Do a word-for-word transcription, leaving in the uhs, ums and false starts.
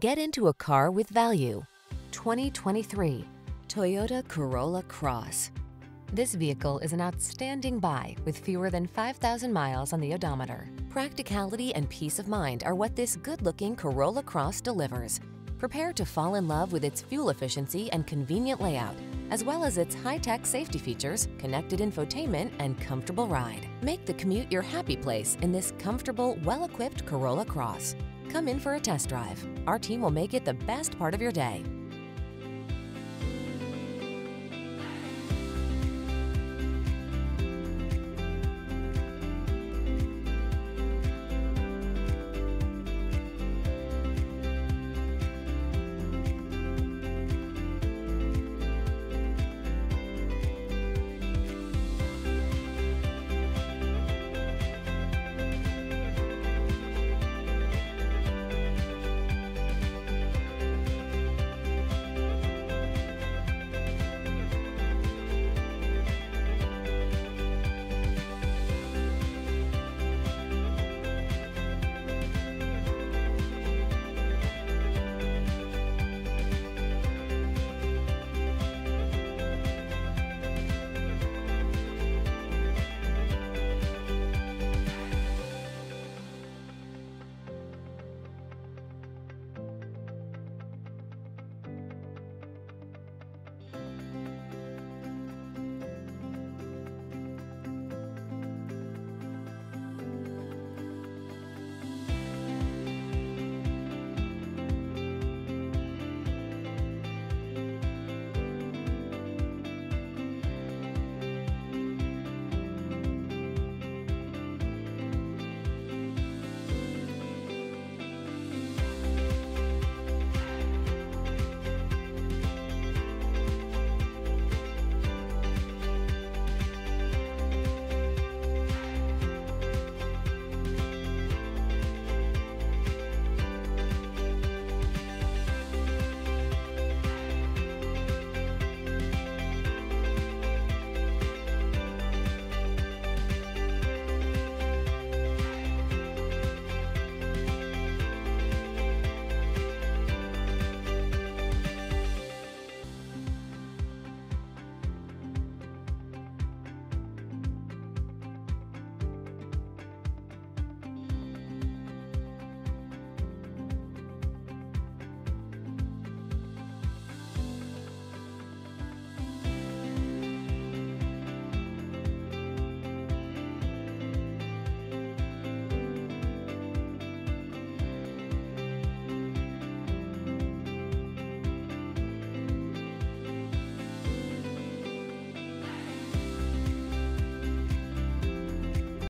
Get into a car with value. twenty twenty-three Toyota Corolla Cross. This vehicle is an outstanding buy with fewer than five thousand miles on the odometer. Practicality and peace of mind are what this good-looking Corolla Cross delivers. Prepare to fall in love with its fuel efficiency and convenient layout, as well as its high-tech safety features, connected infotainment, and comfortable ride. Make the commute your happy place in this comfortable, well-equipped Corolla Cross. Come in for a test drive. Our team will make it the best part of your day.